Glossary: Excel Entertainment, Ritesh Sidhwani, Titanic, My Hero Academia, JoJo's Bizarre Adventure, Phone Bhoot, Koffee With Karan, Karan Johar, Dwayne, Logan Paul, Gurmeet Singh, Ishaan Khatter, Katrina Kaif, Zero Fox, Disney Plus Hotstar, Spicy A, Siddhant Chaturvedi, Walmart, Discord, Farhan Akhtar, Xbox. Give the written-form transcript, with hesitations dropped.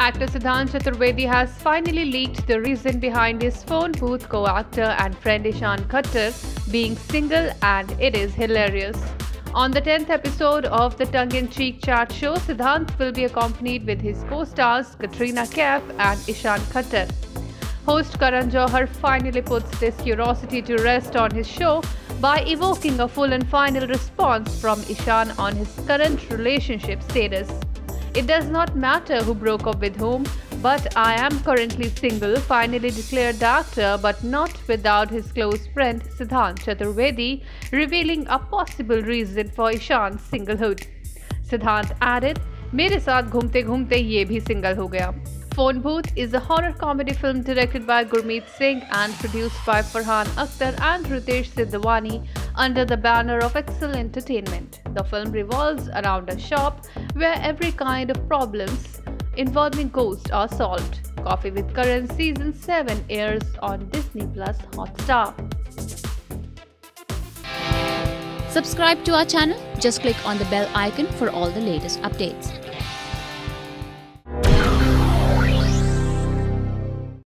Actor Siddhant Chaturvedi has finally leaked the reason behind his Phone Bhoot co-actor and friend Ishaan Khatter being single, and it is hilarious. On the 10th episode of the tongue-in-cheek chat show, Siddhant will be accompanied with his co-stars Katrina Kaif and Ishaan Khatter. Host Karan Johar finally puts this curiosity to rest on his show by evoking a full and final response from Ishaan on his current relationship status. "It does not matter who broke up with whom, but I am currently single," finally declared the actor, but not without his close friend Siddhant Chaturvedi revealing a possible reason for Ishaan's singlehood. Siddhant added, "Mere saath ghumte ghumte ye bhi single ho gaya." Phone Bhoot is a horror comedy film directed by Gurmeet Singh and produced by Farhan Akhtar and Ritesh Sidhwani under the banner of Excel Entertainment. The film revolves around a shop where every kind of problems involving ghosts are solved. Koffee With Karan Season 7 airs on Disney Plus Hotstar. Subscribe to our channel. Just click on the bell icon for all the latest updates.